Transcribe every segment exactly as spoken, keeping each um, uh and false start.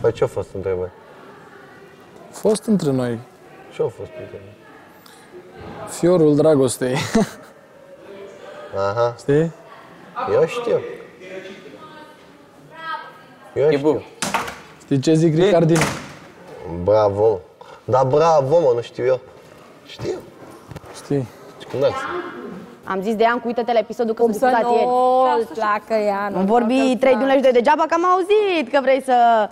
Păi ce-a fost între voi? A fost între noi. Ce-a fost între noi? Fiorul dragostei. Aha. Știi? Eu știu. Eu e știu. Bun. Știi ce zic, Ricardo? Bravo, mă. Da, bravo, mă, nu știu eu. Știu. Știi. Am zis de Iancu, uite-te la episodul că s-a discutat ieri. Am vorbit trei dunești de degeaba, că am auzit că vrei să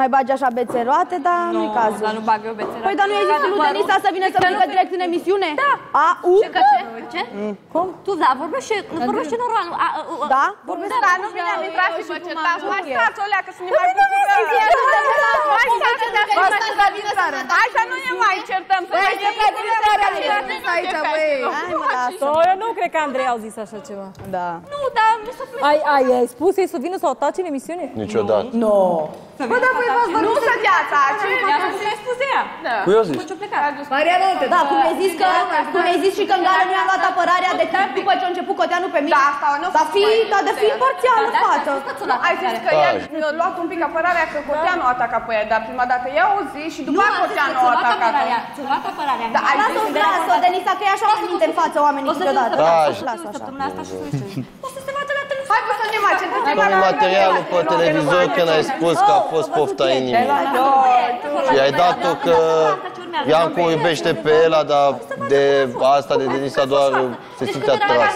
mai bagi așa bețe roate, dar nu-i cazul. Dar nu bag eu bețe roate. Păi, dar nu există lui Denisa să vină să vină direct în emisiune? Da. A U? Ce, că ce? Ce? Cum? Tu, da, vorbește, nu vorbește normal. Da? Vorbește, da, nu vine am intrat și cum am zis. Mai stați, olea, că să ne mai bucurăm. Mai stați, olea, că să ne mai bucurăm. Așa nu ne mai certăm. Băi, să plătim seara de zis aici, băi. Hai, mă, da. Eu nu cred că Andreea au zis așa ceva. Da. Nu, dar mi s-a plăcut. Ai spus ei să vină sau taci în emisiune? Niciodată. Nu. Bă, da, păi v-ați vorbit să viața, ce? Cum ai spus ea? Cu eu zici? Mariana, uite. Da, cum ai zis că, cum ai zis și că Ngara nu i-a luat apărarea de timp după ce a început Coteanu pe mine. Da, asta nu. Dar fi, dar de fi imparțial în față. Ai zis că ea a luat un pic apărarea că Coteanu a atacat pe ea, dar prima dată ea o zi și după aia Coteanu a atacat. Ți-a luat apărarea. Da, ai zis că lasă-o, Denisa, că e așa minte în față oamenii câteodată. Lasă-o așa. Hai să ne mai centrăm pe materialul pe televizor când ai spus că a fost pofta inimii. Și ai dat-o că Iancu o iubește pe ea, dar de asta, de Denisa, doar se simte atras.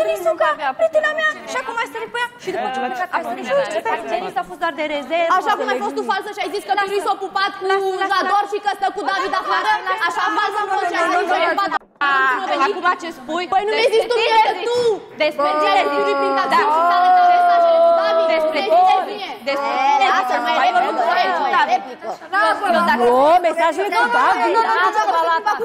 Denisuca, prietena mea, și acum ai sărit pe ea. Și după ce mi-a plecat, ai sărit și eu. Denisa a fost doar de rezervă. Așa cum ai fost tu falsă și ai zis că Marius s-a pupat cu Jador și că stă cu David afară, așa falsă am fost și ai zis că e bata. Acum ce spui? Păi nu mi-ai zis tu mie că tu! Despre tine zici prin tăziu și s-a lăsat mesajele cu David. Despre tine zici. Despre tine zici. Asta mai replică, mai replică. Nu, mesajele cu David.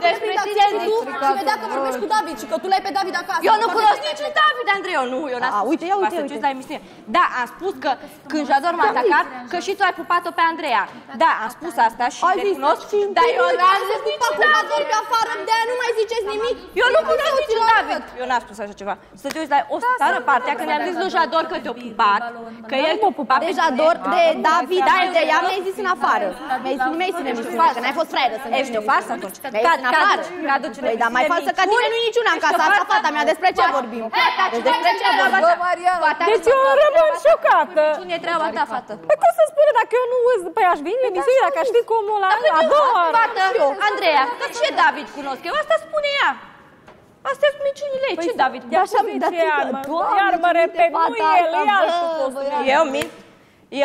Despre tine zici. Și vedea că vorbești cu David și că tu l-ai pe David acasă. Eu nu cunosc niciun David, Andreea, nu. Eu n-am spus că v-a săciuți la emisiune. Da, am spus că când Jador m-a atacat, că și tu ai pupat-o pe Andreea. Da, am spus asta și recunosc. Dar eu n-am zis nici Jador pe afară, de-aia nu mai ziceți nimic. Eu nu cunosc niciun David. Eu n-am spus așa ceva. Să te uiți la o stară partea când i-am zis lui Jador că te-o pupat, că el te-o pupat pe Jador, de David, de ea mi-ai zis în afară. Nu mi-ai zis în emisiune, că n-ai fost fraieră să-mi ești. Ești o farsă atunci. Mi-ai zis în afară. Păi, dar mai falsă ca tine nu-i niciuna în casa asta, fata mea, despre ce vorbim? Despre ce vorbim? Deci eu rămân șocată. Cine-i treaba ta, fată? Păi cum să spune dacă eu nu uzi, păi aș veni în emisiune, dacă aș fi cum la a doua oară. Fată, Andreea, că ce David cunosc? Eu asta spune ea. Astea sunt miciunile ei, ce David? Așa mi-i dat iar mă repet, nu el, e altul postul. Eu mint.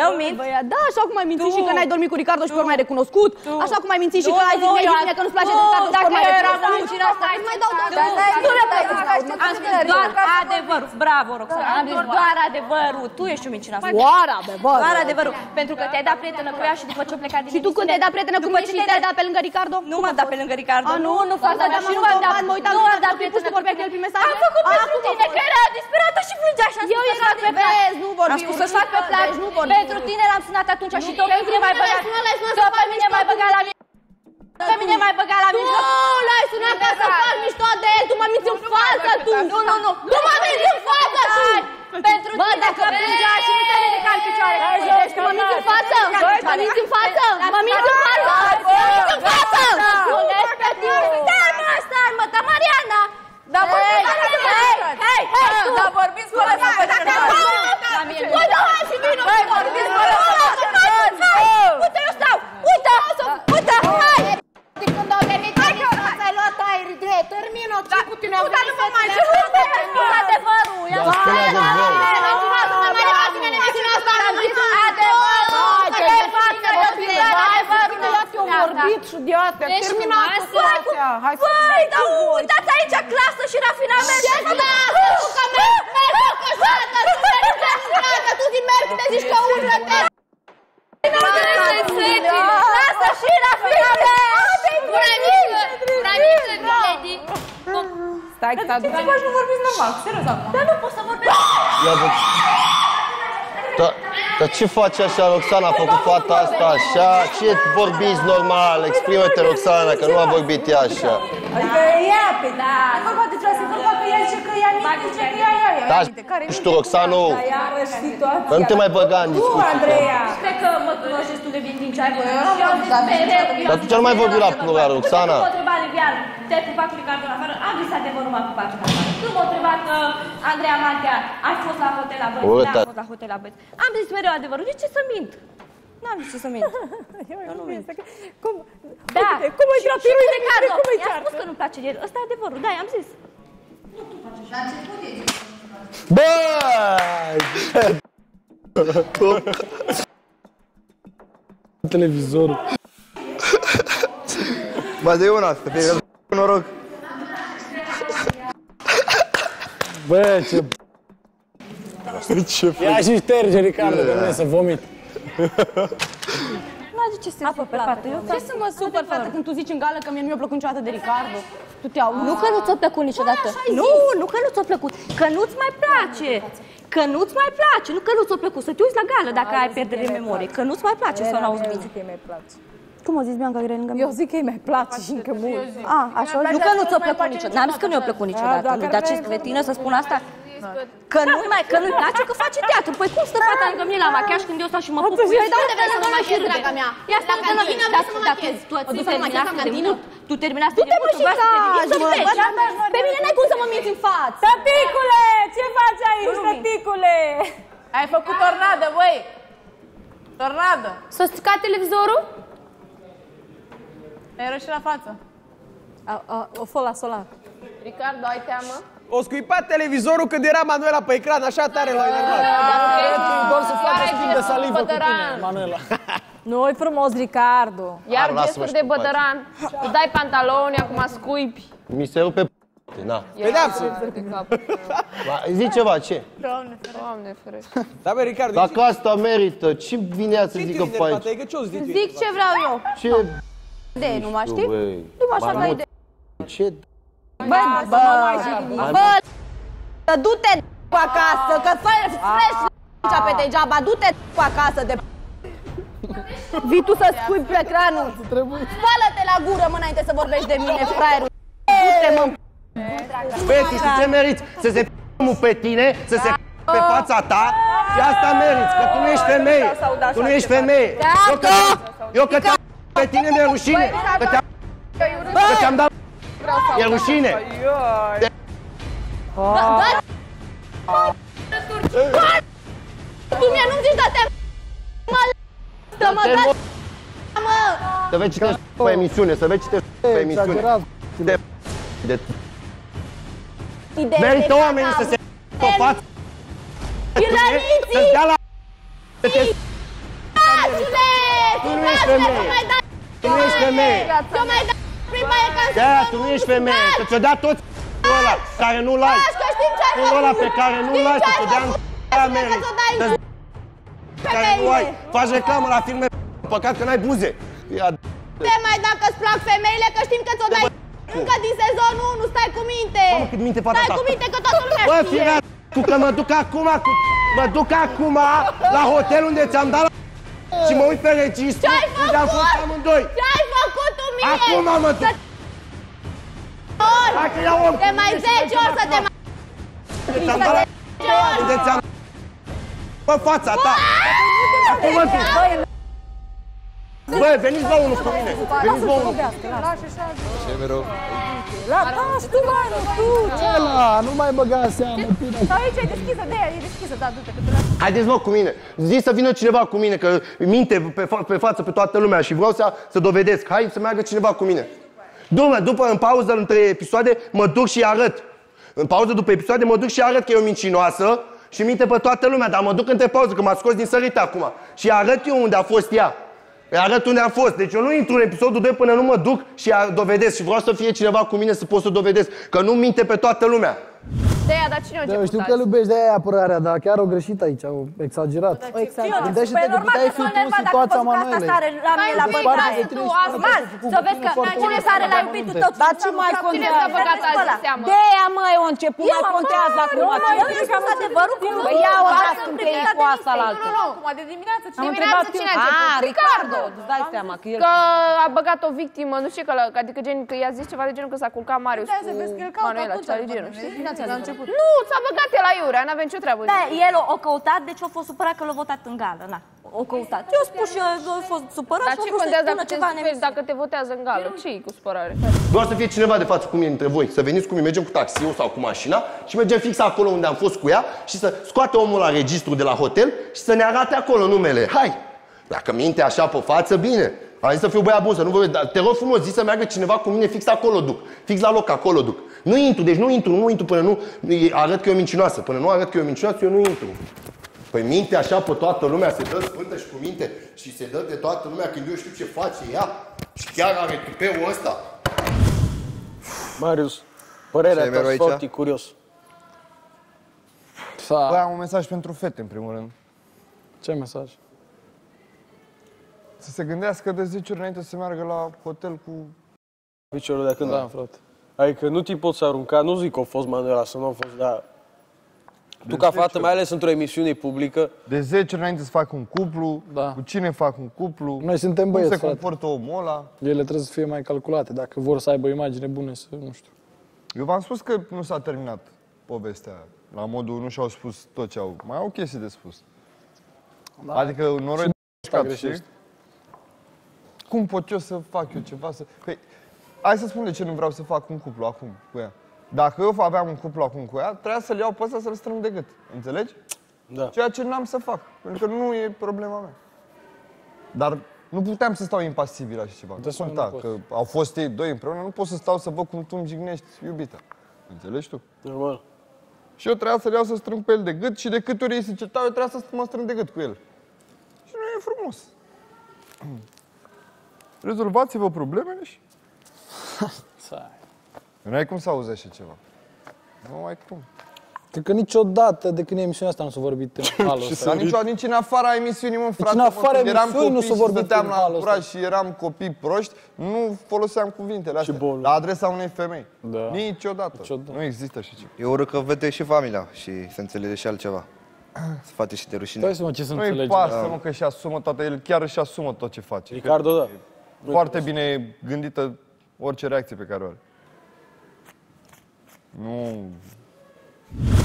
Eu mint. Da, așa cum ai mințit și că n-ai dormit cu Ricardo și pe ori mai recunoscut. Așa cum ai mințit și că ai zis mie că nu-ți place de Ricardo și pe ori mai recunoscut. Nu mai dau doar adevărul. Am zis doar adevărul. Bravo, Roxana. Am zis doar adevărul. Tu ești o minciună. Doar adevărul. Doar adevărul. Pentru că te-ai dat prietenă cu ea și după ce a plecat din... Și tu când te-ai dat prietenă cu mine și te-ai dat pe lângă Ricardo? Nu m-am dat pe lângă Ricardo. Nu, nu fac asta. Și nu m-am dat. Mă uitam la Ricardo când pus să vorbea cu el prin mesaje. Am făcut pentru tine că era disperată și plângea și am pentru tine l-am sunat atunci și tot mine mai băga. Tot pe mine mai băga la mine. Pe mine mai băga la mine. Nu, l-ai sunat ca să faci mișto de el. Tu mă minți în față, tu. Nu, nu, nu. Tu mă minți în față, tu. Pentru tine. Bă, dacă plângea și nu te ridica în picioare. Mă minți în față. Mă minți în față. Mă minți în față. Mă minți în față. Nu ești pe tine. Stai, mă, stai, mă, ta Mariana. Dar vorbiți fără să vă lăsați! Dar vorbiți fără să vă lăsați! Bă, da, hai și vino! Băi, vorbiți fără să vă lăsați! Uite, eu stau! Uite! Uite! Hai! De când au venit Denisa, ți-ai luat aer de termină! Cu tine au venit să te lăsați! Adevărul! Adevărul! Vorbit și de astea, terminat cu astea. Băi, dar uitați aici clasă și rafinament. Ce clasă? Tu că mergi, mergi o cășată, tu mergi rafinată, tu din mergi te zici că urlă te... Clasă și rafinament! Curămiță, curămiță, Lady! Stai că t-aduc. Ce faci, nu vorbiți normal, serios acum? Dar nu poți să vorbești. Dar ce faci așa, Roxana? A făcut fata asta așa? Ce vorbiți normal? Exprimă-te, Roxana, că nu a vorbit ea așa. Adică ea, pe da. Vorba de trase, vorba că ea și că ea minte, ce că ea, ea, ea minte. Nu știu, Roxana, că nu te mai băga în discuții. Nu, Andreea. Cred că mă cunoști destul de bine din ce ai vorbit. Dar tu ce nu mai vorbi la plural, Roxana? Nu mă întreba, Livian, te-ai pupat cu Ricardo în afară? Am visat de vă numai pupat cu afară. Nu mă întreba că Andreea Mantea ai fost la hotel la băieți, n-am fost la hotel la băieți. Am zis mereu adevărul, de ce să mint? N-am zis ce să mint. Eu nu mint. Cum? Da. Cum îi trapă? Și cu Ricardo. I-a spus că nu-mi place el. Ăsta e adevărul, da, i-am zis. Nu tu faci așa. La început e zis. Băi! Televizorul. Ba de una asta, fie că noroc. Bă, ce... ce ia și șterge, Ricardo, de mine să vomit. Nu aduce să apă pe fată. Ce să mă supăr, fată, când tu zici în gală că mie nu mi-a plăcut niciodată de Ricardo? Tu te auzi. Nu că nu ți-a plăcut niciodată. Nu, nu că nu ți-a plăcut. Că nu-ți mai place. Că nu-ți mai place. Nu că nu ți-a plăcut. Să te uiți la gală dacă ai pierdere de memorie. Că nu-ți mai place să n-auzi bine. Cum o zici, Bianca, că e lângă mine? Eu zic că îi mai place și încă mult. A, așa, nu că nu ți-a plăcut niciodată. N-am zis că nu i-a plăcut niciodată. Dar ce cretină să spun asta? Că nu-i mai, că nu-i place, că face teatru. Păi cum stă fata lângă mine la machiaj când eu stau și mă pup? Păi da, unde vrei să mă machiezi, draga mea? Ia stai lângă la mine, vreau să mă machiez. Tu terminați de minut? Tu terminați de minut? Tu te mășicași! Pe mine n-ai cum să mă minți în față! Tăticule! Ce faci aici, tăticule? Ai făcut tornadă, băi! Tornadă! S-a stricat televizorul? Ai rășit la față. O fă la solar. Ricardo, ai teamă? O scuipat televizorul când era Manuela pe ecran, așa tare l-a enervat. Doar să facă schimb de salivă cu tine, Manuela. Nu-i frumos, Ricardo. Iar gesturi de bătăran, îți dai pantaloni, acum scuipi. Mi se rupe p***te, na. Pedeapsă. Zici ceva, ce? Doamne ferește. Da, bă, Ricardo. Dacă asta merită, ce vine ea să zică pe aici? Zic ce vreau eu. Ce de nu mă știi? Nu mă așa dai de. Ce bă, bă, bă, du-te cu acasă, că frești aici pe degeaba, du-te cu acasă de vii tu să scuipi pe ecranul, spală-te la gură mă înainte să vorbești de mine, fraierul, du-te mă Peti, știi ce meriți? Să se p***u pe tine, să se p***u pe fața ta și asta meriți, că tu nu ești femeie, tu nu ești femeie, eu că te-am p***u pe tine mi-e rușine, că te-am dat p***u. E rușine! Tu mie nu-mi zici da-te-a mă mă să vezi ce te pe emisiune, să vezi ce te pe emisiune. Merită oamenii să se pe față. Să-ți dea la să te tu nu ești femeie! Tu nu ești femeie! Da, tu nu ești femeie, că ți-o dea toți ăla care nu-l ai. Cu ăla pe care nu-l ai, să-ți-o dea în ăla merit. Să-ți care nu ai. Faci reclamă la filme, păcat că n-ai buze. Te mai dacă-ți plac femeile, că știm că ți-o dai încă din sezonul unu, stai cu minte. Mamă, cât minte fata ta. Stai cu minte, că toată lumea știe. Bă, firea cu că mă duc acum, mă duc acum la hotel unde ți-am dat la și mă uit pe registru unde am fost amândoi. Ce-ai făcut tu mie? Acum mă duc. De mai zece ori să te mai... De mai zece ori! Bă, fața ta! Acum mă duc! Bă, veniți la unul cu mine! Veniți la unul! Ce mereu? Las tu, Manu, tu! Ăla, nu mai băga seama! Sau aici e deschisă, de aia e deschisă, da, du-te! Haideți, mă, cu mine! Zici să vină cineva cu mine, că minte pe față pe toată lumea și vreau să dovedesc. Hai să meargă cineva cu mine! Du-mă, după, în pauză, între episoade, mă duc și arăt. În pauză, după episoade, mă duc și arăt că e o mincinoasă și minte pe toată lumea, dar mă duc între pauză, că m-a scos din sărite acum. Și arăt eu unde a fost ea. Arăt unde a fost. Deci eu nu intru în episodul doi până nu mă duc și dovedesc. Și vreau să fie cineva cu mine să pot să dovedesc că nu minte pe toată lumea. De-aia, dar cine o început? Eu știu că iubești, de-aia e apărarea, dar chiar o greșit aici, au exagerat. Gândește-te că puteai fi tu în situația Manuelei. Să vezi că cine sare l-a iubit tu tot. Dar ce mai contează? De-aia, măi, o început, mai contează acum. Eu ești am adevărul cum vă iau ăla când te iei cu asta la altă. De dimineață cine a început? A, Ricardo! Îți dai seama că el... Că a băgat o victimă, nu știu, adică i-a zis ceva de genul că s-a culcat Marius cu Manuela, ceva de genul, știi? Nu, s-a băgat el la iurea, n-avea nicio treabă. Da, el o căutat, deci a fost supărat că l-a votat în gală, na. O căutat. Eu spun și eu a fost supărat și a vrut să-i pună ceva nemis. Dacă te votează în gală, ce-i cu supărare? Doar să fie cineva de față cu mine între voi, să veniți cu mine, mergem cu taxiul sau cu mașina și mergem fix acolo unde am fost cu ea și să scoate omul la registru de la hotel și să ne arate acolo numele. Hai! Dacă minte așa pe față, bine. Am zis să fiu băiat bun, să nu vă... Te rog frumos, zi să meargă cineva cu mine, fix acolo duc. Fix la loc, acolo duc. Nu intru, deci nu intru, nu intru până nu arăt că e o mincinoasă. Până nu arăt că e o mincinoasă, eu nu intru. Păi minte așa pe toată lumea, se dă spântă și cu minte și se dă de toată lumea când eu știu ce face ea. Și chiar are tupeul ăsta. Marius, părerea ta e foarte curios. Păi am un mesaj pentru fete, în primul rând. Ce mesaj? Să se gândească de zece ori înainte să meargă la hotel cu... Piciorul de când am, frate. Adică nu te poți arunca, nu zic că a fost Manuela, să nu a fost, dar... Tu ca fată, mai ales într-o emisiune publică... De zece ori înainte să fac un cuplu, cu cine fac un cuplu... Noi suntem băieți, frate. Cum se comportă omul ăla... Ele trebuie să fie mai calculate, dacă vor să aibă imagine bune, să nu știu. Eu v-am spus că nu s-a terminat povestea. La modul nu și-au spus tot ce au... Mai au chestii de spus. Adică noroi de... Cum pot eu să fac eu ceva să... Păi, hai să spun de ce nu vreau să fac un cuplu acum cu ea. Dacă eu aveam un cuplu acum cu ea, trebuia să-l iau pe ăsta să-l strâng de gât. Înțelegi? Da. Ceea ce n-am să fac, pentru că nu e problema mea. Dar nu puteam să stau impasibil așa ceva. De nu conta, că au fost ei doi împreună, nu pot să stau să văd cum tu îmi jignești iubita. Înțelegi tu? Normal. Și eu trebuia să-l iau să strâng pe el de gât și de câte ori ei se certau, eu trebuia să mă strâng de gât cu el. Și nu e frumos. Rezolvați-vă problemele și... Nu ai cum să auzi așa ceva. Nu ai cum. Cred că niciodată de când e emisiunea asta nu s-a vorbit în halul ăsta. Nici în afara emisiunii, mă, frate. Nici în afara emisiunii nu s-a vorbit în halul ăsta. Eram copii și stăteam la curaj și eram copii proști, nu foloseam cuvintele astea la adresa unei femei. Da. Niciodată. Niciodată. Nu există așa ceva. E urât că vede și familia și se înțelege și altceva. Se face și de rușine. Stai să mă, ce să înțelegi. Nu-i pasă, mă, că-și asumă toată, el chiar își asumă tot ce face. Ricardo, da. Foarte bine gândită orice reacție pe care o are. Nu...